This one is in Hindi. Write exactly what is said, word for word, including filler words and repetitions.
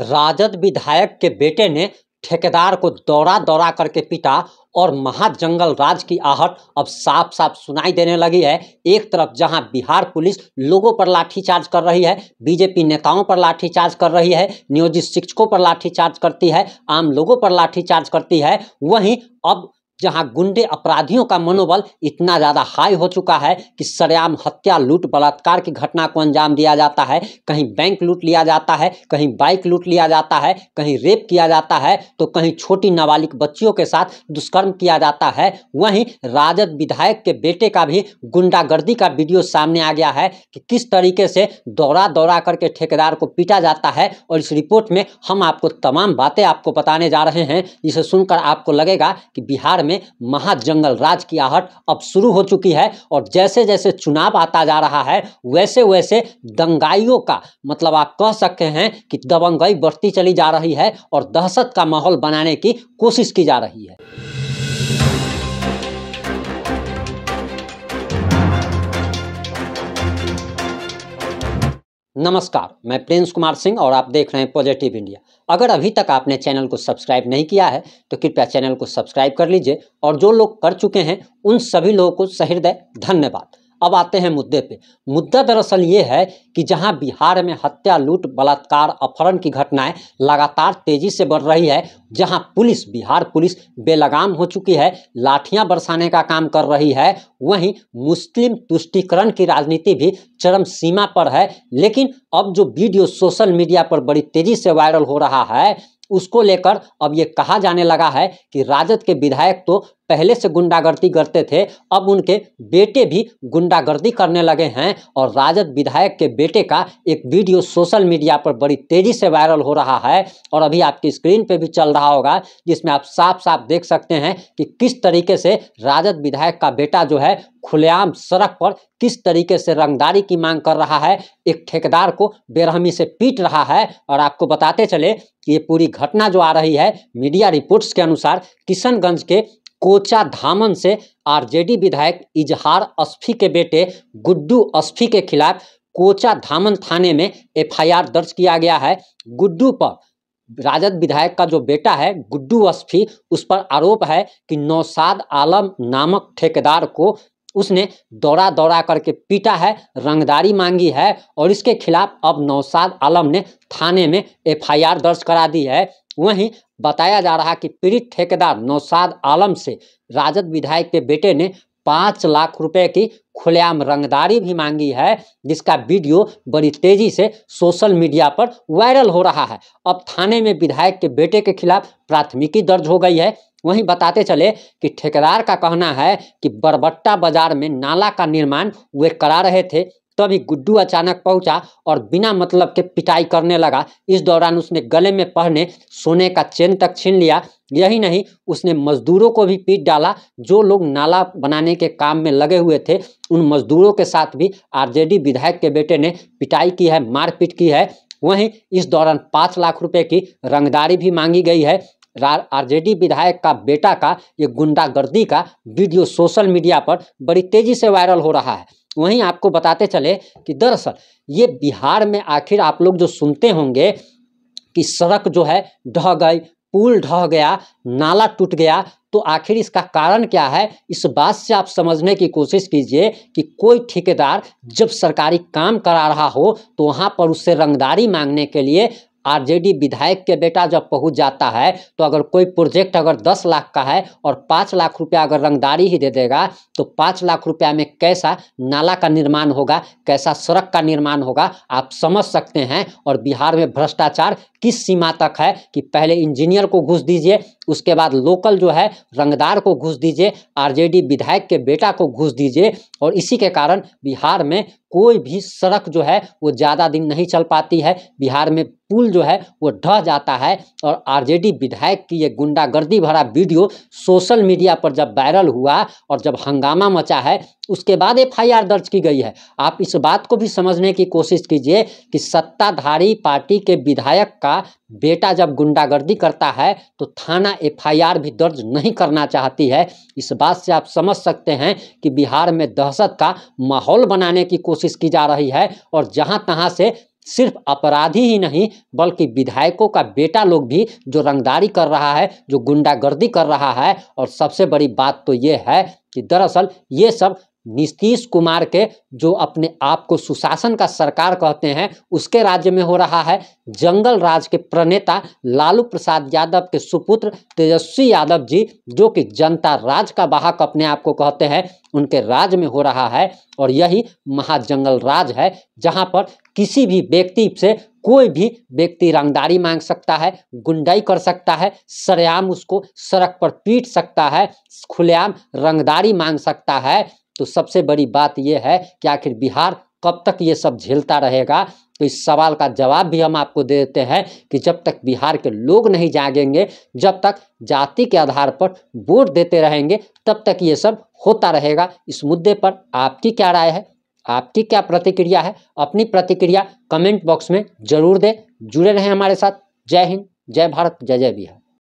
राजद विधायक के बेटे ने ठेकेदार को दौड़ा दौड़ा करके पीटा और महाजंगल राज की आहट अब साफ साफ सुनाई देने लगी है। एक तरफ जहां बिहार पुलिस लोगों पर लाठीचार्ज कर रही है, बीजेपी नेताओं पर लाठीचार्ज कर रही है, नियोजित शिक्षकों पर लाठीचार्ज करती है, आम लोगों पर लाठीचार्ज करती है, वहीं अब जहां गुंडे अपराधियों का मनोबल इतना ज़्यादा हाई हो चुका है कि सरेआम हत्या, लूट, बलात्कार की घटना को अंजाम दिया जाता है। कहीं बैंक लूट लिया जाता है, कहीं बाइक लूट लिया जाता है, कहीं रेप किया जाता है, तो कहीं छोटी नाबालिग बच्चियों के साथ दुष्कर्म किया जाता है। वहीं राजद विधायक के बेटे का भी गुंडागर्दी का वीडियो सामने आ गया है कि किस तरीके से दौड़ा दौड़ा करके ठेकेदार को पीटा जाता है। और इस रिपोर्ट में हम आपको तमाम बातें आपको बताने जा रहे हैं, जिसे सुनकर आपको लगेगा कि बिहार में महाजंगल राज की आहट अब शुरू हो चुकी है। और जैसे जैसे चुनाव आता जा रहा है वैसे वैसे दंगाइयों का, मतलब आप कह सकते हैं कि दबंगई बढ़ती चली जा रही है और दहशत का माहौल बनाने की कोशिश की जा रही है। नमस्कार, मैं प्रिंस कुमार सिंह और आप देख रहे हैं पॉजिटिव इंडिया। अगर अभी तक आपने चैनल को सब्सक्राइब नहीं किया है तो कृपया चैनल को सब्सक्राइब कर लीजिए, और जो लोग कर चुके हैं उन सभी लोगों को सहृदय धन्यवाद। अब आते हैं मुद्दे पे। मुद्दा दरअसल ये है कि जहां बिहार में हत्या, लूट, बलात्कार, अपहरण की घटनाएं लगातार तेजी से बढ़ रही है, जहां पुलिस, बिहार पुलिस बेलगाम हो चुकी है, लाठियां बरसाने का काम कर रही है, वहीं मुस्लिम तुष्टीकरण की राजनीति भी चरम सीमा पर है। लेकिन अब जो वीडियो सोशल मीडिया पर बड़ी तेजी से वायरल हो रहा है उसको लेकर अब ये कहा जाने लगा है कि राजद के विधायक तो पहले से गुंडागर्दी करते थे, अब उनके बेटे भी गुंडागर्दी करने लगे हैं। और राजद विधायक के बेटे का एक वीडियो सोशल मीडिया पर बड़ी तेजी से वायरल हो रहा है और अभी आपकी स्क्रीन पे भी चल रहा होगा, जिसमें आप साफ साफ देख सकते हैं कि किस तरीके से राजद विधायक का बेटा जो है खुलेआम सड़क पर किस तरीके से रंगदारी की मांग कर रहा है, एक ठेकेदार को बेरहमी से पीट रहा है। और आपको बताते चले कि ये पूरी घटना जो आ रही है, मीडिया रिपोर्ट्स के अनुसार किशनगंज के कोचा धामन से आरजेडी विधायक इजहार अस्फी के बेटे गुड्डू अस्फी के खिलाफ कोचा धामन थाने में एफ आई आर दर्ज किया गया है। गुड्डू पर, राजद विधायक का जो बेटा है गुड्डू अस्फी, उस पर आरोप है कि नौसाद आलम नामक ठेकेदार को उसने दौड़ा दौड़ा करके पीटा है, रंगदारी मांगी है, और इसके खिलाफ अब नौसाद आलम ने थाने में एफ आई आर दर्ज करा दी है। वहीं बताया जा रहा कि पीड़ित ठेकेदार नौसाद आलम से राजद विधायक के बेटे ने पाँच लाख रुपए की खुलेआम रंगदारी भी मांगी है, जिसका वीडियो बड़ी तेजी से सोशल मीडिया पर वायरल हो रहा है। अब थाने में विधायक के बेटे के खिलाफ प्राथमिकी दर्ज हो गई है। वहीं बताते चले कि ठेकेदार का कहना है कि बरबट्टा बाजार में नाला का निर्माण वे करा रहे थे, तभी गुड्डू अचानक पहुंचा और बिना मतलब के पिटाई करने लगा। इस दौरान उसने गले में पहने सोने का चेन तक छीन लिया। यही नहीं, उसने मजदूरों को भी पीट डाला, जो लोग नाला बनाने के काम में लगे हुए थे उन मजदूरों के साथ भी आरजेडी विधायक के बेटे ने पिटाई की है, मारपीट की है। वहीं इस दौरान पाँच लाख रुपये की रंगदारी भी मांगी गई है। आरजेडी विधायक का बेटा का ये गुंडागर्दी का वीडियो सोशल मीडिया पर बड़ी तेजी से वायरल हो रहा है। वहीं आपको बताते चले कि दरअसल ये बिहार में आखिर आप लोग जो सुनते होंगे कि सड़क जो है ढह गई, पुल ढह गया, नाला टूट गया, तो आखिर इसका कारण क्या है, इस बात से आप समझने की कोशिश कीजिए कि कोई ठेकेदार जब सरकारी काम करा रहा हो तो वहाँ पर उससे रंगदारी मांगने के लिए आरजेडी विधायक के बेटा जब पहुंच जाता है, तो अगर कोई प्रोजेक्ट अगर दस लाख का है और पाँच लाख रुपया अगर रंगदारी ही दे देगा तो पाँच लाख रुपया में कैसा नाला का निर्माण होगा, कैसा सड़क का निर्माण होगा, आप समझ सकते हैं। और बिहार में भ्रष्टाचार किस सीमा तक है कि पहले इंजीनियर को घूस दीजिए, उसके बाद लोकल जो है रंगदार को घूस दीजिए, आरजेडी विधायक के बेटा को घूस दीजिए। और इसी के कारण बिहार में कोई भी सड़क जो है वो ज़्यादा दिन नहीं चल पाती है, बिहार में पुल जो है वो ढह जाता है। और आरजेडी विधायक की ये गुंडागर्दी भरा वीडियो सोशल मीडिया पर जब वायरल हुआ और जब हंगामा मचा है उसके बाद एफ आई आर दर्ज की गई है। आप इस बात को भी समझने की कोशिश कीजिए कि सत्ताधारी पार्टी के विधायक का बेटा जब गुंडागर्दी करता है तो थाना एफ आई आर भी दर्ज नहीं करना चाहती है। इस बात से आप समझ सकते हैं कि बिहार में दहशत का माहौल बनाने की कोशिश की जा रही है। और जहां तहां से सिर्फ अपराधी ही नहीं बल्कि विधायकों का बेटा लोग भी जो रंगदारी कर रहा है, जो गुंडागर्दी कर रहा है। और सबसे बड़ी बात तो ये है कि दरअसल ये सब नीतीश कुमार के, जो अपने आप को सुशासन का सरकार कहते हैं, उसके राज्य में हो रहा है। जंगल राज के प्रणेता लालू प्रसाद यादव के सुपुत्र तेजस्वी यादव जी, जो कि जनता राज का वाहक अपने आप को कहते हैं, उनके राज में हो रहा है। और यही महाजंगल राज है जहां पर किसी भी व्यक्ति से कोई भी व्यक्ति रंगदारी मांग सकता है, गुंडाई कर सकता है, सरेआम उसको सड़क पर पीट सकता है, खुलेआम रंगदारी मांग सकता है। तो सबसे बड़ी बात यह है कि आखिर बिहार कब तक ये सब झेलता रहेगा। तो इस सवाल का जवाब भी हम आपको दे देते हैं कि जब तक बिहार के लोग नहीं जागेंगे, जब तक जाति के आधार पर वोट देते रहेंगे, तब तक ये सब होता रहेगा। इस मुद्दे पर आपकी क्या राय है, आपकी क्या प्रतिक्रिया है? अपनी प्रतिक्रिया कमेंट बॉक्स में जरूर दें। जुड़े रहें हमारे साथ। जय हिंद, जय भारत, जय जय बिहार।